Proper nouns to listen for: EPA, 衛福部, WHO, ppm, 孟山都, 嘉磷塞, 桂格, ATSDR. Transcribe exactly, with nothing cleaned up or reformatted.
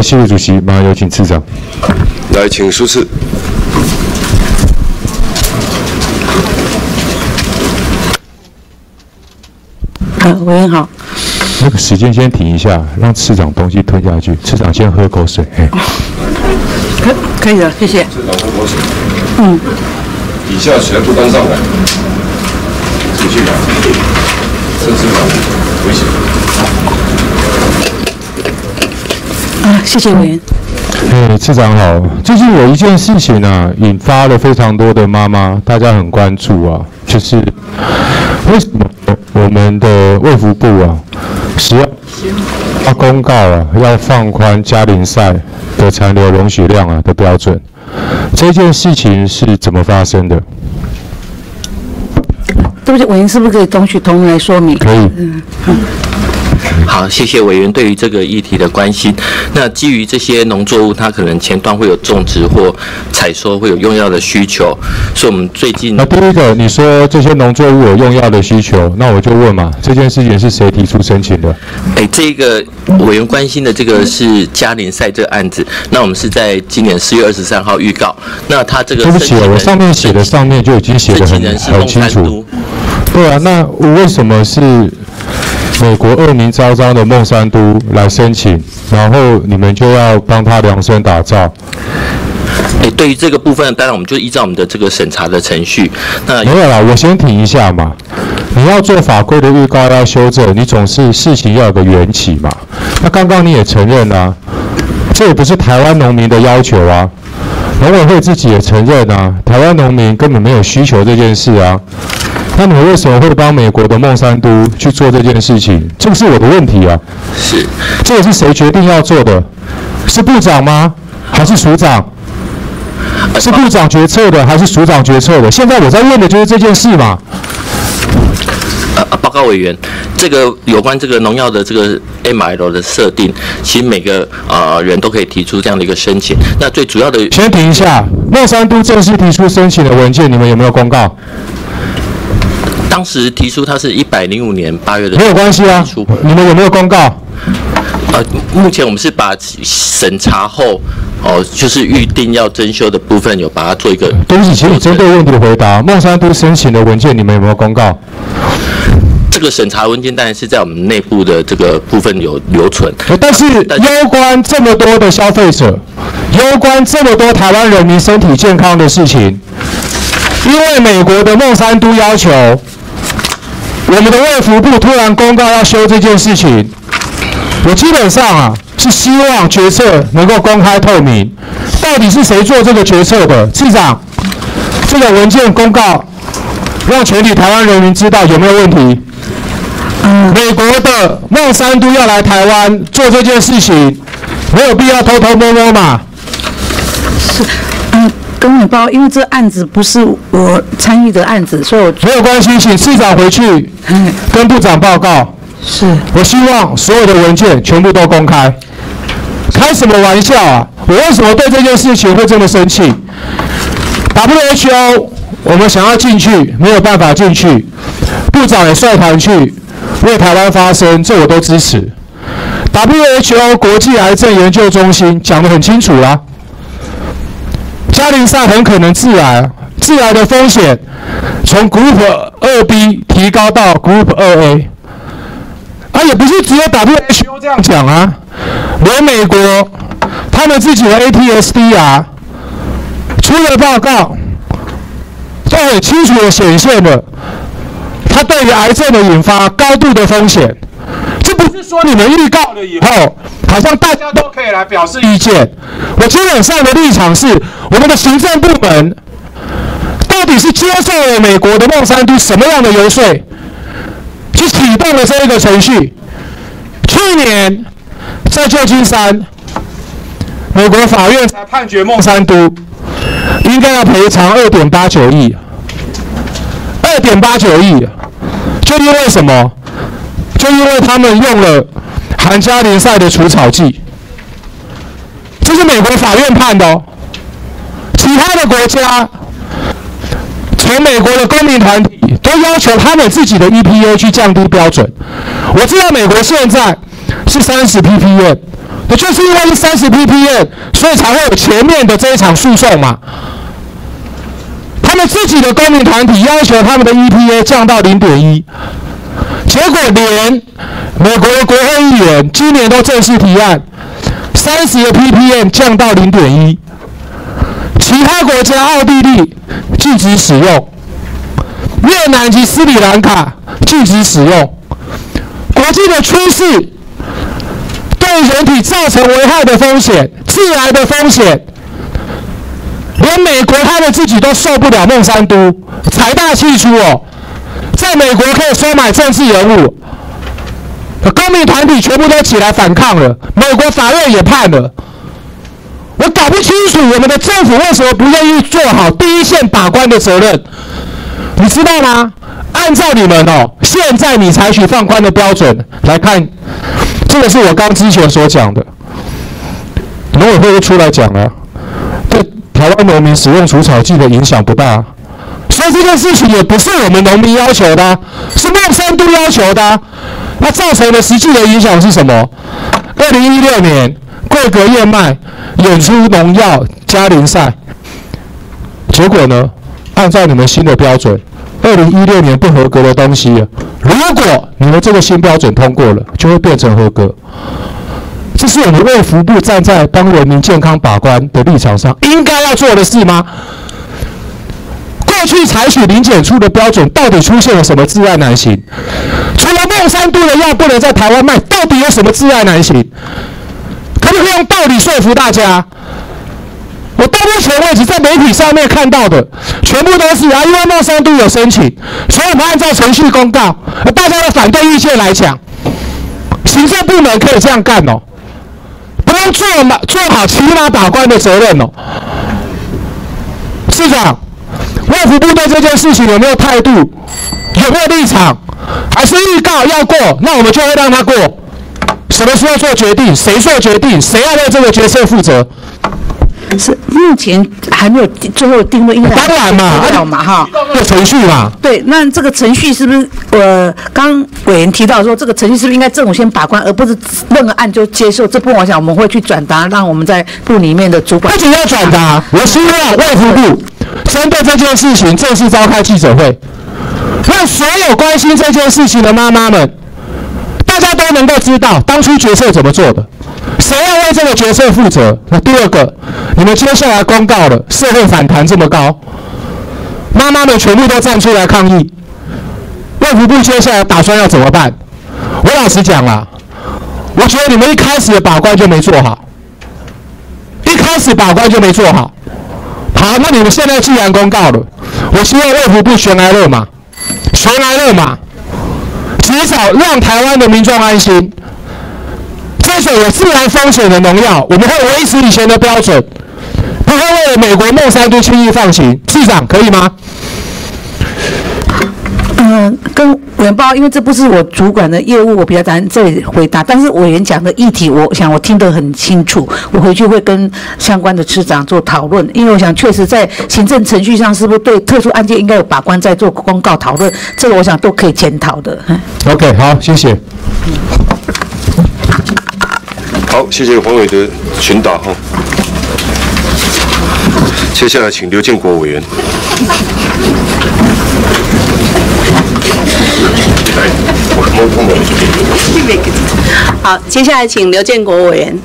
来，谢谢主席，马上有请次长。来，请数次。 呃，委员好。那个时间先停一下，让次长东西吞下去。次长先喝口水。嘿可可以的，谢谢。次长喝口水。嗯。底下全部端上来，出去吧，甚至吧，危险。啊，谢谢委员。哎，次长好。最近有一件事情啊，引发了非常多的妈妈，大家很关注啊，就是为什么？ 我们的卫福部啊，十二发公告啊，要放宽家庭赛的残留容许量啊的标准。这件事情是怎么发生的？对不起，委员是不是可以容许同仁来说明？可以。嗯。好，谢谢委员对于这个议题的关心。那基于这些农作物，它可能前段会有种植或采收，会有用药的需求，所以我们最近那第一个，你说这些农作物有用药的需求，那我就问嘛，这件事情是谁提出申请的？哎，这个委员关心的这个是嘉陵赛这个案子，那我们是在今年四月二十三号预告。那他这个对不起，我上面写的上面就已经写的很很清楚。对啊，那我为什么是？ 美国恶名昭彰的孟山都来申请，然后你们就要帮他量身打造。哎，对于这个部分，当然我们就依照我们的这个审查的程序。那没有啦，我先停一下嘛。你要做法规的预告要修正，你总是事情要有个缘起嘛。那刚刚你也承认啊，这也不是台湾农民的要求啊。 农委会自己也承认啊，台湾农民根本没有需求这件事啊。那你们为什么会帮美国的孟山都去做这件事情？这个是我的问题啊。是，这个是谁决定要做的？是部长吗？还是署长？是部长决策的还是署长决策的？现在我在问的就是这件事嘛。 呃，报告委员，这个有关这个农药的这个 M L 的设定，其实每个呃人都可以提出这样的一个申请。那最主要的，先停一下，孟山都正式提出申请的文件，你们有没有公告？当时提出它是一百零五年八月的，没有关系啊。你们有没有公告？呃，目前我们是把审查后。 哦，就是预定要征修的部分，有把它做一个。对不起，请你针对问题回答。孟山都申请的文件，你们有没有公告？这个审查文件当然是在我们内部的这个部分有留存。但是攸关这么多的消费者，攸关这么多台湾人民身体健康的事情，因为美国的孟山都要求，我们的卫福部突然公告要修这件事情，我基本上啊。 是希望决策能够公开透明，到底是谁做这个决策的？次长，这个文件公告让全体台湾人民知道有没有问题？嗯、美国的孟山都要来台湾做这件事情，没有必要偷偷摸摸嘛？是，嗯，根本不知道，因为这案子不是我参与的案子，所以我没有关系，请次长回去跟部长报告。是，我希望所有的文件全部都公开。 开什么玩笑啊！我为什么对这件事情会这么生气 ？W H O 我们想要进去，没有办法进去，部长也率团去为台湾发声，这我都支持。W H O 国际癌症研究中心讲得很清楚啦、啊，嘉陵赛很可能致癌，致癌的风险从 Group 二 B 提高到 Group 二 A。 啊，也不是只有 W H O 这样讲啊，连美国他们自己的 A T S D R 出了报告，都很清楚的显现了，它对于癌症的引发高度的风险。这不是说你们预告了以后，好像大家都可以来表示意见。我基本上的立场是，我们的行政部门到底是接受了美国的孟山都什么样的游说？ 去启动了这一个程序。去年在旧金山，美国法院才判决孟山都应该要赔偿 二点八九亿， 二点八九亿，就因为什么？就因为他们用了含嘉陵赛的除草剂，这是美国法院判的哦。其他的国家，从美国的公民团体。 都要求他们自己的 E P A 去降低标准。我知道美国现在是三十 P P M，也就是因为是三十 P P M， 所以才会有前面的这一场诉讼嘛。他们自己的公民团体要求他们的 E P A 降到 零点一， 结果连美国的国会议员今年都正式提案， 三十 P P M 降到 零点一， 其他国家奥地利禁止使用，越南及斯里兰卡禁止使用。国际的趋势对人体造成危害的风险、致癌的风险，连美国他们自己都受不了。孟山都财大气粗哦，在美国可以收买政治人物，公民团体全部都起来反抗了。美国法院也判了。我搞不清楚我们的政府为什么不愿意做好第一线把关的责任，你知道吗？按照你们哦，现在你采取放宽的标准来看，这个是我刚之前所讲的，农委会就出来讲了，对台湾农民使用除草剂的影响不大，所以这件事情也不是我们农民要求的、啊，是孟山都要求的、啊，它造成的实际的影响是什么？二零一六年。桂格燕麦演出农药加联赛，结果呢？按照你们新的标准，二零一六年不合格的东西，如果你们这个新标准通过了，就会变成合格。这是我们卫福部站在帮人民健康把关的立场上应该要做的事吗？过去采取零检出的标准，到底出现了什么窒碍难行？除了孟山都的药不能在台湾卖，到底有什么窒碍难行？可不可以用道理说服大家？我到目前为止在媒体上面看到的，全部都是啊，因为孟山都有申请，所以我们按照程序公告。大家的反对意见来讲，行政部门可以这样干哦，不用做做好起码把关的责任哦。市长，卫福部对这件事情有没有态度？有没有立场？还是预告要过，那我们就会让它过？什么时候做决定？谁做决定？谁要为这个决策负责？是目前还没有最后定论，因为当然嘛，按照嘛哈，有程序嘛。对，那这个程序是不是我刚委员提到说，这个程序是不是应该政府先把关，而不是任何案就接受？这部分我想我们会去转达，让我们在部里面的主管。不仅要转达，我希望卫福部针对这件事情正式召开记者会，让所有关心这件事情的妈妈们。大家都能够知道当初决策怎么做的，谁要为这个决策负责？那第二个，你们接下来公告了，社会反弹这么高，妈妈们全部都站出来抗议，卫福部接下来打算要怎么办？我老实讲啦，我觉得你们一开始的把关就没做好，一开始把关就没做好。好，那你们现在既然公告了，我希望卫福部悬崖勒马，悬崖勒马。至少让台湾的民众安心，这种有自然风险的农药，我们会维持以前的标准，不会为了美国孟山都轻易放行。市长可以吗？嗯，跟委员报，因为这不是我主管的业务，我比较难这里回答。但是委员讲的议题，我想我听得很清楚，我回去会跟相关的市长做讨论。因为我想，确实在行政程序上，是不是对特殊案件应该有把关，在做公告讨论？这个我想都可以检讨的。OK， 好，谢谢。好，谢谢黄委的询答哈。接下来请刘建国委员。好，接下来请刘建国委员。